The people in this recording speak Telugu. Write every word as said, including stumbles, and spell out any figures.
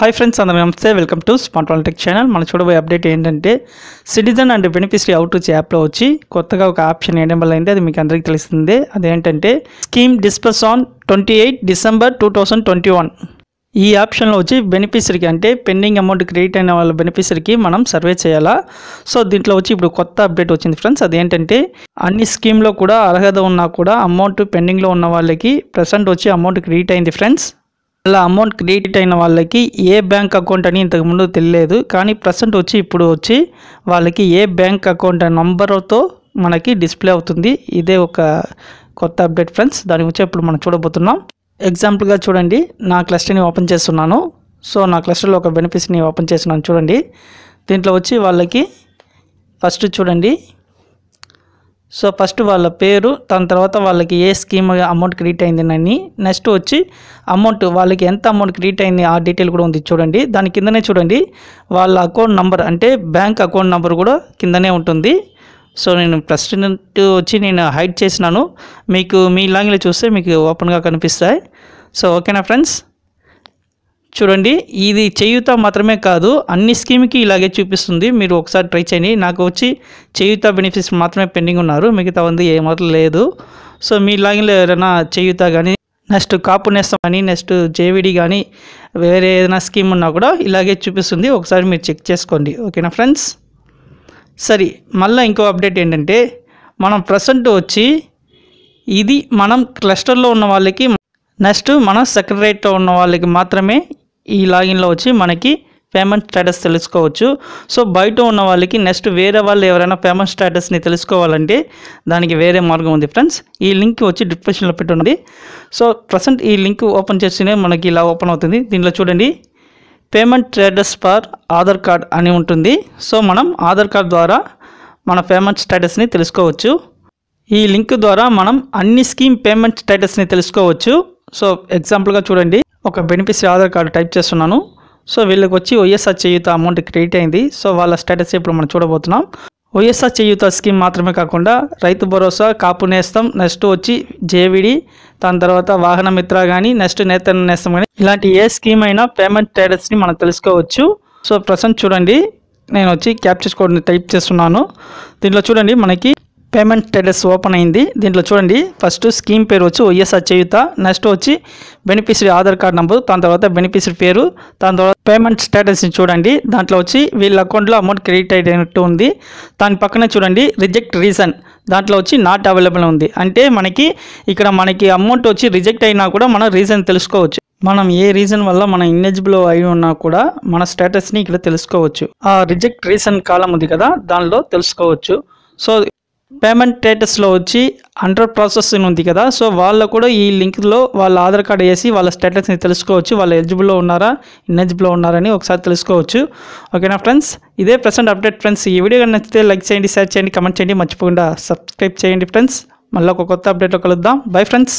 Hi friends, and welcome to Smart Volunteers Tech channel. Mana chudabe update entante citizen and beneficiary outreach app lo vachi kottaga oka option enable ayindi adi meeku andariki telustundi adi entante scheme disperse on twenty-eighth December two thousand twenty-one. ఈ ఆప్షన్ లో వచ్చి బెనిఫిషరీకి అంటే పెండింగ్ అమౌంట్ క్రెడిట్ అయిన వాళ్ళ బెనిఫిషరీకి మనం సర్వే చేయాలా. సో దీంట్లో వచ్చి ఇప్పుడు కొత్త అప్డేట్ వచ్చింది ఫ్రెండ్స్. అదేంటంటే అన్ని స్కీమ్ లో కూడా అర్హత ఉన్నా కూడా అమౌంట్ పెండింగ్ లో ఉన్న వాళ్ళకి ప్రెసెంట్ వచ్చి అమౌంట్ క్రెడిట్ అయింది ఫ్రెండ్స్. అలా అమౌంట్ క్రెడిట్ అయిన వాళ్ళకి ఏ బ్యాంక్ అకౌంట్ అని ఇంతకుముందు తెలియలేదు, కానీ ప్రెసెంట్ వచ్చి ఇప్పుడు వచ్చి వాళ్ళకి ఏ బ్యాంక్ అకౌంట్ నంబర్తో మనకి డిస్ప్లే అవుతుంది. ఇదే ఒక కొత్త అప్డేట్ ఫ్రెండ్స్. దాని గురించి ఇప్పుడు మనం చూడబోతున్నాం. ఎగ్జాంపుల్గా చూడండి, నా క్లస్టర్ని ఓపెన్ చేస్తున్నాను. సో నా క్లస్టర్లో ఒక బెనిఫిట్స్ని ఓపెన్ చేస్తున్నాను చూడండి. దీంట్లో వచ్చి వాళ్ళకి ఫస్ట్ చూడండి, సో ఫస్ట్ వాళ్ళ పేరు, దాని తర్వాత వాళ్ళకి ఏ స్కీమ్ అమౌంట్ క్రెడిట్ అయింది అని, నెక్స్ట్ వచ్చి అమౌంట్ వాళ్ళకి ఎంత అమౌంట్ క్రెడిట్ అయింది ఆ డీటెయిల్ కూడా ఉంది చూడండి. దాని కిందనే చూడండి వాళ్ళ అకౌంట్ నెంబర్ అంటే బ్యాంక్ అకౌంట్ నెంబర్ కూడా కిందనే ఉంటుంది. సో నేను ప్రెసిడెంట్ వచ్చి నేను హైడ్ చేసినాను, మీకు మీ లాంగ్వేజ్లో చూస్తే మీకు ఓపెన్గా కనిపిస్తాయి. సో ఓకేనా ఫ్రెండ్స్, చూడండి ఇది చేయూత మాత్రమే కాదు, అన్ని స్కీమ్కి ఇలాగే చూపిస్తుంది. మీరు ఒకసారి ట్రై చేయండి. నాకు వచ్చి చేయూత బెనిఫిట్స్ మాత్రమే పెండింగ్ ఉన్నారు, మిగతా ఉంది ఏమాత్రం లేదు. సో మీ లాంగ్వేజ్లో ఏదైనా చేయూత కానీ, నెక్స్ట్ కాపు నేస్తం కానీ, నెక్స్ట్ జేవీడీ కానీ వేరే ఏదైనా స్కీమ్ ఉన్నా కూడా ఇలాగే చూపిస్తుంది. ఒకసారి మీరు చెక్ చేసుకోండి. ఓకేనా ఫ్రెండ్స్. సరే, మళ్ళీ ఇంకో అప్డేట్ ఏంటంటే మనం ప్రెసెంట్ వచ్చి ఇది మనం క్లస్టర్లో ఉన్న వాళ్ళకి, నెక్స్ట్ మన సెక్రటరేట్లో ఉన్న వాళ్ళకి మాత్రమే ఈ లాగిన్లో వచ్చి మనకి పేమెంట్ స్టేటస్ తెలుసుకోవచ్చు. సో బయట ఉన్న వాళ్ళకి, నెక్స్ట్ వేరే వాళ్ళు ఎవరైనా పేమెంట్ స్టేటస్ని తెలుసుకోవాలంటే దానికి వేరే మార్గం ఉంది ఫ్రెండ్స్. ఈ లింక్ వచ్చి డిస్క్రిప్షన్లో పెట్టున్నది. సో ప్రజెంట్ ఈ లింక్ ఓపెన్ చేస్తేనే మనకి ఇలా ఓపెన్ అవుతుంది. దీంట్లో చూడండి payment status for Aadhaar card అని ఉంటుంది. సో మనం ఆధార్ కార్డ్ ద్వారా మన పేమెంట్ స్టేటస్ని తెలుసుకోవచ్చు. ఈ లింక్ ద్వారా మనం అన్ని స్కీమ్ పేమెంట్ స్టేటస్ని తెలుసుకోవచ్చు. సో ఎగ్జాంపుల్గా చూడండి, ఒక బెనిఫిషరీ ఆధార్ కార్డు టైప్ చేస్తున్నాను. సో వీళ్ళకి వచ్చి వైఎస్ఆర్ చేయూత అమౌంట్ క్రెడిట్ అయింది. సో వాళ్ళ స్టేటస్ ఇప్పుడు మనం చూడబోతున్నాం. వైఎస్ఆర్ చేయూత స్కీమ్ మాత్రమే కాకుండా రైతు భరోసా, కాపు నేస్తం, నెక్స్ట్ వచ్చి జేవిడి, దాని తర్వాత వాహన మిత్రగాని, నెక్స్ట్ నేతన్ నేస్తం కానీ ఇలాంటి ఏ స్కీమ్ అయినా పేమెంట్ స్టేటస్ని మనం తెలుసుకోవచ్చు. సో ప్రజెంట్ చూడండి, నేను వచ్చి క్యాప్చర్ కోడ్ని టైప్ చేస్తున్నాను. దీంట్లో చూడండి మనకి పేమెంట్ స్టేటస్ ఓపెన్ అయింది. దీంట్లో చూడండి ఫస్ట్ స్కీమ్ పేరు వచ్చి వైఎస్ఆర్ చేయూత, నెక్స్ట్ వచ్చి బెనిఫిషరీ ఆధార్ కార్డ్ నెంబరు, దాని తర్వాత బెనిఫిషరీ పేరు, దాని తర్వాత పేమెంట్ స్టేటస్ని చూడండి. దాంట్లో వచ్చి వీళ్ళ అకౌంట్లో అమౌంట్ క్రెడిట్ అయినట్టు ఉంది. దాని పక్కనే చూడండి రిజెక్ట్ రీజన్, దాంట్లో వచ్చి నాట్ అవైలబుల్ ఉంది. అంటే మనకి ఇక్కడ మనకి అమౌంట్ వచ్చి రిజెక్ట్ అయినా కూడా మనం రీజన్ తెలుసుకోవచ్చు. మనం ఏ రీజన్ వల్ల మనం ఇన్ఎలిజిబుల్ అయి ఉన్నా కూడా మన స్టేటస్ని ఇక్కడ తెలుసుకోవచ్చు. ఆ రిజెక్ట్ రీజన్ కాలం ఉంది కదా, దానిలో తెలుసుకోవచ్చు. సో పేమెంట్ స్టేటస్లో వచ్చి అండర్ ప్రాసెసింగ్ ఉంది కదా, సో వాళ్ళు కూడా ఈ లింక్లో వాళ్ళ ఆధార్ కార్డు వేసి వాళ్ళ స్టేటస్ని తెలుసుకోవచ్చు. వాళ్ళు ఎలిజిబుల్లో ఉన్నారా ఇన్ఎలిజిబుల్లో ఉన్నారని ఒకసారి తెలుసుకోవచ్చు. ఓకేనా ఫ్రెండ్స్, ఇదే ప్రెసెంట్ అప్డేట్ ఫ్రెండ్స్. ఈ వీడియో కానీ నచ్చితే లైక్ చేయండి, షేర్ చేయండి, కమెంట్ చేయండి, మర్చిపోకుండా సబ్స్క్రైబ్ చేయండి ఫ్రెండ్స్. మళ్ళీ ఒక కొత్త అప్డేట్లో కలుద్దాం. Bye friends.